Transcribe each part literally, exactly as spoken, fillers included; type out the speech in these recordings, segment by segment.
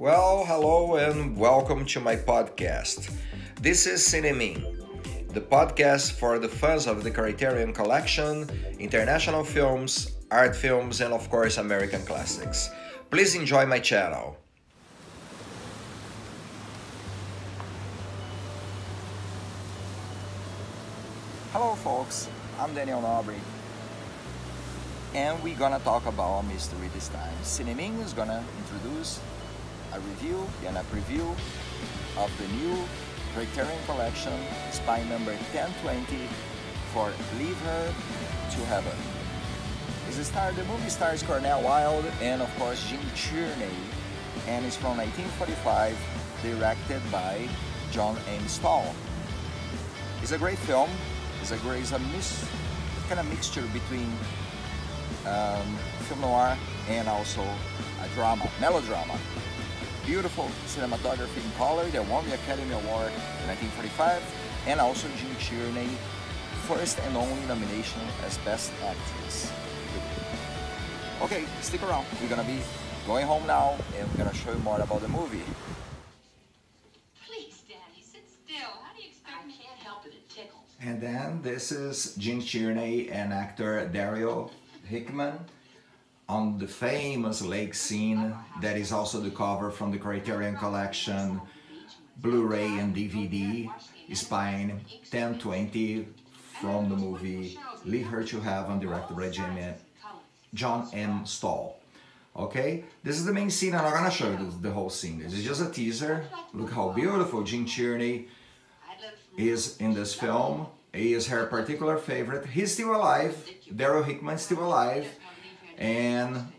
Well, hello and welcome to my podcast. This is Cinemin, the podcast for the fans of the Criterion Collection, international films, art films, and of course American classics. Please enjoy my channel. Hello folks, I'm Daniel Nobre, and we're gonna talk about a mystery this time. Cinemin is gonna introduce a review and a preview of the new Criterion Collection, spy number ten twenty, for Leave Her to Heaven. It's a star, the movie stars Cornel Wilde and of course Gene Tierney, and it's from nineteen forty-five, directed by John M. Stahl. It's a great film. It's a great, it's a mis, kind of mixture between um, film noir and also a drama, melodrama. Beautiful cinematography in color that won the Academy Award in nineteen forty-five, and also Gene Tierney, first and only nomination as Best Actress. Okay, stick around. We're gonna be going home now, and we're gonna show you more about the movie. Please, Daddy, sit still. How do you expect me? I can't help it, it tickles. And then this is Gene Tierney and actor Daryl Hickman on the famous lake scene that is also the cover from the Criterion Collection Blu-ray and D V D, Spine ten twenty, from the movie Leave Her to Heaven, directed by John M. Stahl. Okay, this is the main scene. I'm not gonna show you the whole scene. This is just a teaser. Look how beautiful Gene Tierney is in this film. He is her particular favorite. He's still alive. Daryl Hickman's still alive. And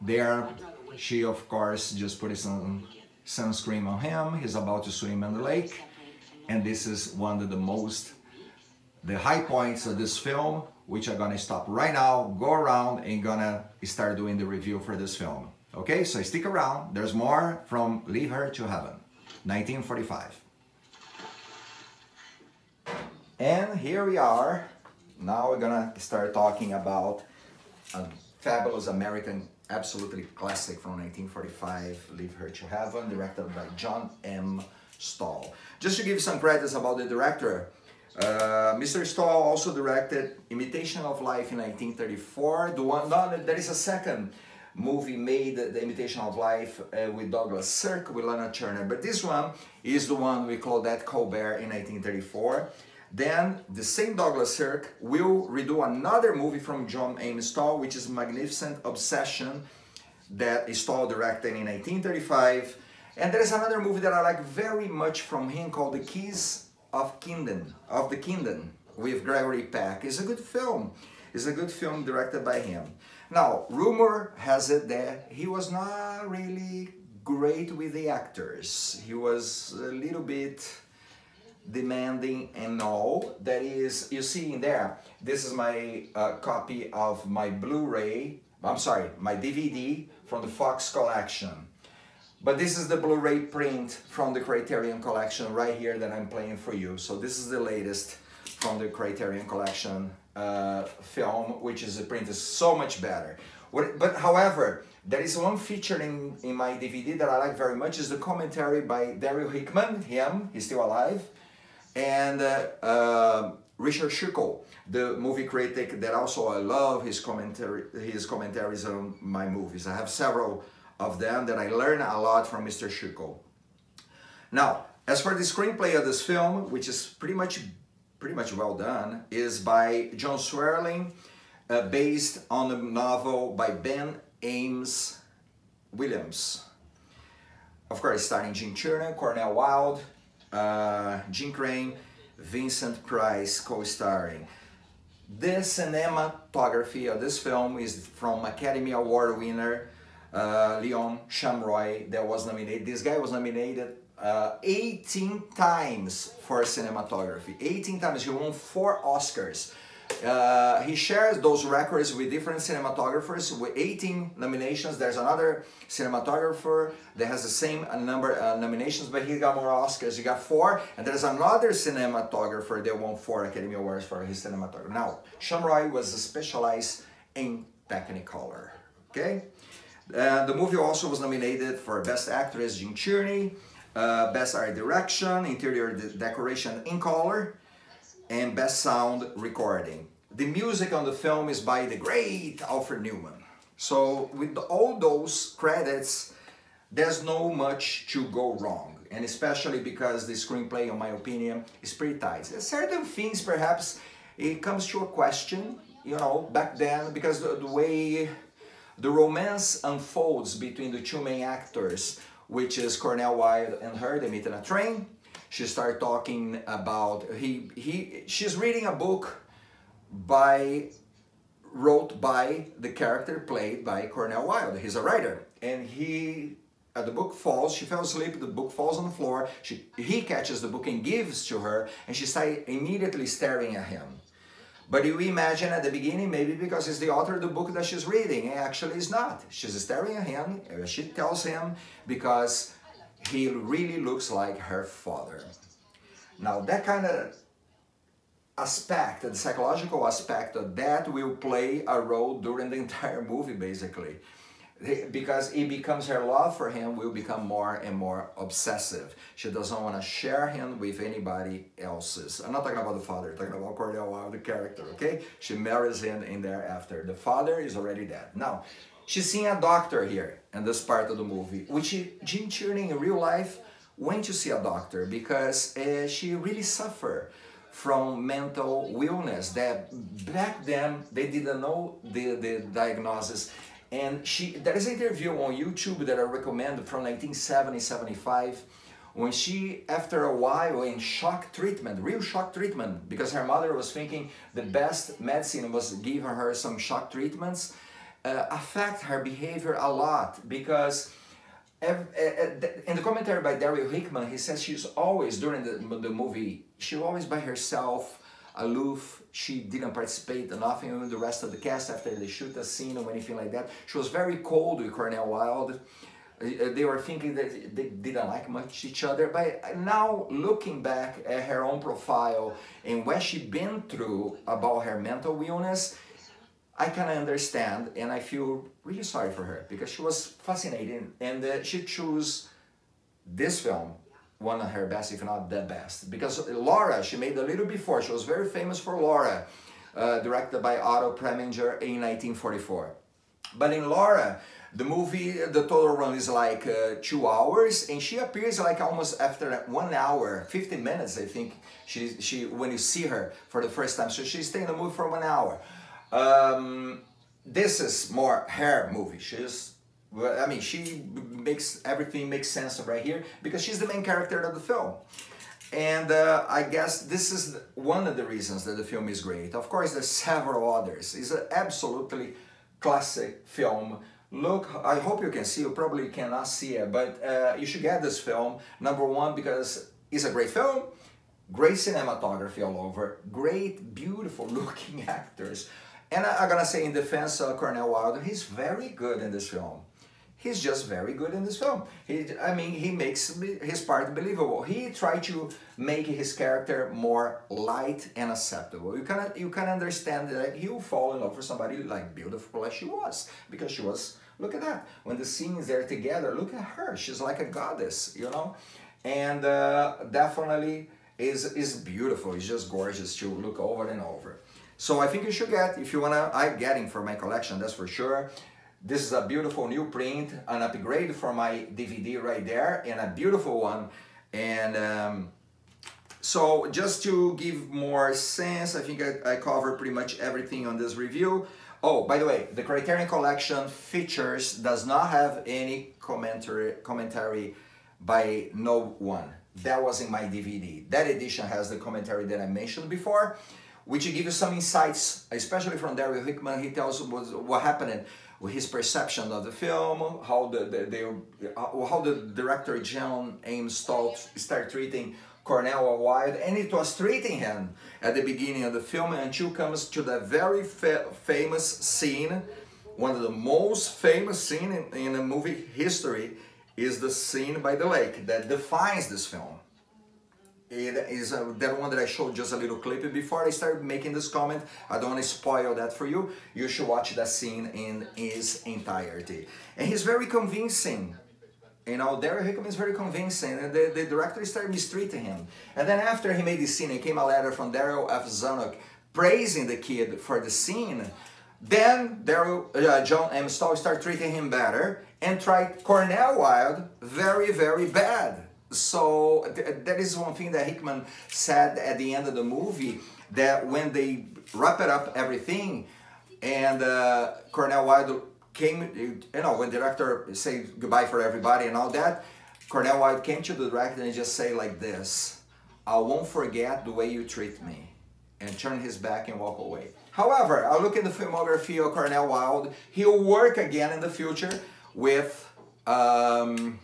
there she, of course, just put some sunscreen on him. He's about to swim in the lake. And this is one of the most, the high points of this film, which I'm gonna stop right now, go around, and gonna start doing the review for this film. Okay, so stick around. There's more from Leave Her to Heaven, nineteen forty-five. And here we are. Now we're gonna start talking about a fabulous American, absolutely classic from nineteen forty-five, Leave Her to Heaven, directed by John M. Stahl. Just to give some credits about the director, uh, Mister Stahl also directed Imitation of Life in nineteen thirty-four. The one, no, there is a second movie made, The Imitation of Life, uh, with Douglas Sirk, with Lana Turner, but this one is the one with Claudette Colbert in nineteen thirty-four. Then the same Douglas Sirk will redo another movie from John M. Stahl, which is Magnificent Obsession, that Stahl directed in nineteen thirty-five. And there is another movie that I like very much from him called The Keys of Kingdom, of the Kingdom, with Gregory Peck. It's a good film. It's a good film directed by him. Now, rumor has it that he was not really great with the actors. He was a little bit demanding and all. That is, you see in there, this is my uh, copy of my Blu-ray, I'm sorry, my D V D from the Fox Collection. But this is the Blu-ray print from the Criterion Collection right here that I'm playing for you. So this is the latest from the Criterion Collection uh, film, which is the print is so much better. What, but however, there is one feature in, in my D V D that I like very much, is the commentary by Daryl Hickman, him, he's still alive, and uh, uh, Richard Schickel, the movie critic that also I love his commentary, his commentaries on my movies. I have several of them that I learn a lot from Mister Schickel. Now, as for the screenplay of this film, which is pretty much, pretty much well done, is by John Swerling, uh, based on a novel by Ben Ames Williams. Of course, starring Gene Tierney, Cornel Wilde, Uh, Jeanne Crain, Vincent Price co-starring. The cinematography of this film is from Academy Award winner uh, Leon Shamroy, that was nominated. This guy was nominated uh, eighteen times for cinematography. eighteen times, he won four Oscars. Uh, he shares those records with different cinematographers with eighteen nominations. There's another cinematographer that has the same number of uh, nominations, but he got more Oscars. He got four, and there's another cinematographer that won four Academy Awards for his cinematography. Now, Shamroy was specialized in Technicolor. Okay, Uh, the movie also was nominated for Best Actress, Gene Tierney, uh, Best Art Direction, Interior de Decoration in Color, and Best Sound Recording. The music on the film is by the great Alfred Newman. So with all those credits, there's no much to go wrong. And especially because the screenplay, in my opinion, is pretty tight. Certain things, perhaps, it comes to a question, you know, back then, because the, the way the romance unfolds between the two main actors, which is Cornel Wilde and her, they meet in a train. She starts talking about, he, he, she's reading a book by, wrote by the character played by Cornel Wilde. He's a writer. And he, uh, the book falls, she fell asleep, the book falls on the floor. She, he catches the book and gives to her, and she started immediately staring at him. But you imagine at the beginning, maybe because it's the author of the book that she's reading, and actually it's not. She's staring at him, and she tells him because he really looks like her father. Now that kind of aspect, the psychological aspect of that will play a role during the entire movie basically. Because it becomes her love for him will become more and more obsessive. She doesn't want to share him with anybody else's. I'm not talking about the father, I'm talking about Cornel Wilde, the character, okay? She marries him in thereafter. The father is already dead. Now, she's seeing a doctor here in this part of the movie, which Gene Tierney in real life went to see a doctor because uh, she really suffered from mental illness that back then they didn't know the, the diagnosis. And she, there is an interview on YouTube that I recommend from nineteen seventy to seventy-five, when she, after a while, in shock treatment, real shock treatment, because her mother was thinking the best medicine was giving her some shock treatments, uh, affect her behavior a lot, because in the commentary by Daryl Hickman, he says she's always, during the, the movie, she always by herself, aloof, she didn't participate enough in the rest of the cast after they shoot a scene or anything like that. She was very cold with Cornel Wilde. They were thinking that they didn't like much each other, but now looking back at her own profile and what she'd been through about her mental illness, I kind of understand and I feel really sorry for her because she was fascinating and uh, she chose this film, one of her best, if not the best. Because Laura, she made a little before, she was very famous for Laura, uh, directed by Otto Preminger in nineteen forty-four. But in Laura, the movie, the total run is like uh, two hours, and she appears like almost after one hour, fifteen minutes, I think, she, she, when you see her for the first time. So she stayed in the movie for one hour. Um, this is more her movie. She's Well, I mean, she makes everything makes sense right here because she's the main character of the film. And uh, I guess this is one of the reasons that the film is great. Of course, there's several others. It's an absolutely classic film. Look, I hope you can see, you probably cannot see it, but uh, you should get this film. Number one, because it's a great film, great cinematography all over, great, beautiful looking actors. And I, I'm gonna say in defense of Cornel Wilde, he's very good in this film. He's just very good in this film. He, I mean, he makes his part believable. He tried to make his character more light and acceptable. You can, you can understand that you fall in love with somebody like beautiful as she was, because she was, look at that. When the scenes are together, look at her. She's like a goddess, you know? And uh, definitely is, is beautiful. It's just gorgeous to look over and over. So I think you should get, if you wanna, I'm getting for my collection, that's for sure. This is a beautiful new print, an upgrade for my D V D right there, and a beautiful one. And um, so just to give more sense, I think I, I cover pretty much everything on this review. Oh, by the way, the Criterion Collection features does not have any commentary, commentary by no one. That was in my D V D. That edition has the commentary that I mentioned before, which will give you some insights, especially from Daryl Hickman. He tells us what happened, his perception of the film, how the, the, the, how the director John M. Stahl started treating Cornel Wilde, and it was treating him at the beginning of the film until comes to the very fa famous scene. One of the most famous scene in, in the movie history is the scene by the lake that defines this film. It is uh, that one that I showed just a little clip before I started making this comment. I don't want to spoil that for you. You should watch that scene in its entirety. And he's very convincing. You know, Daryl Hickman is very convincing. And the, the director started mistreating him. And then after he made the scene, it came a letter from Darryl F. Zanuck praising the kid for the scene. Then Daryl, uh, John M. Stahl started treating him better and tried Cornel Wilde very, very bad. So th that is one thing that Hickman said at the end of the movie, that when they wrap it up everything, and uh, Cornel Wilde came, you know, when the director said goodbye for everybody and all that, Cornel Wilde came to the director and just say like this, "I won't forget the way you treat me," and turn his back and walk away. However, I look in the filmography of Cornel Wilde, he'll work again in the future with... Um,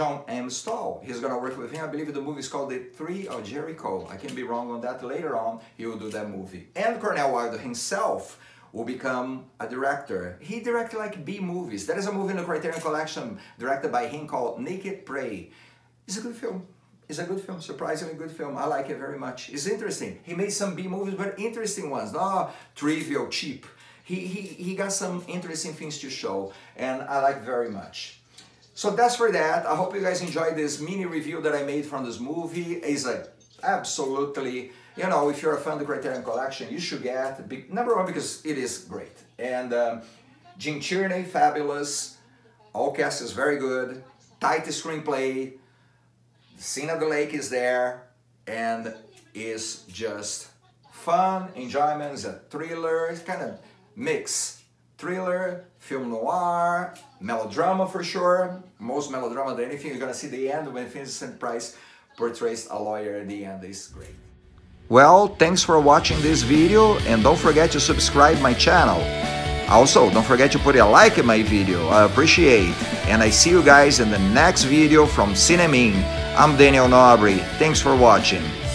John M. Stahl. He's gonna work with him. I believe the movie is called The Three of Jericho. I can be wrong on that. Later on, he will do that movie. And Cornel Wilde himself will become a director. He directed like B movies. There is a movie in the Criterion Collection directed by him called Naked Prey. It's a good film. It's a good film, surprisingly good film. I like it very much. It's interesting. He made some B movies, but interesting ones, not trivial, cheap. He, he, he got some interesting things to show, and I like very much. So that's for that. I hope you guys enjoyed this mini review that I made from this movie. It's a absolutely, you know, if you're a fan of the Criterion Collection, you should get, big, number one, because it is great. And um, Gene Tierney, fabulous. All cast is very good. Tight screenplay. The scene of the lake is there. And it's just fun, enjoyment. It's a thriller. It's kind of mix. Thriller, film noir, melodrama for sure. Most melodrama than anything. You're gonna see the end when Vincent Price portrays a lawyer at the end. It's great. Well, thanks for watching this video, and don't forget to subscribe my channel. Also, don't forget to put a like in my video. I appreciate. And I see you guys in the next video from Cinemin. I'm Daniel Nobre. Thanks for watching.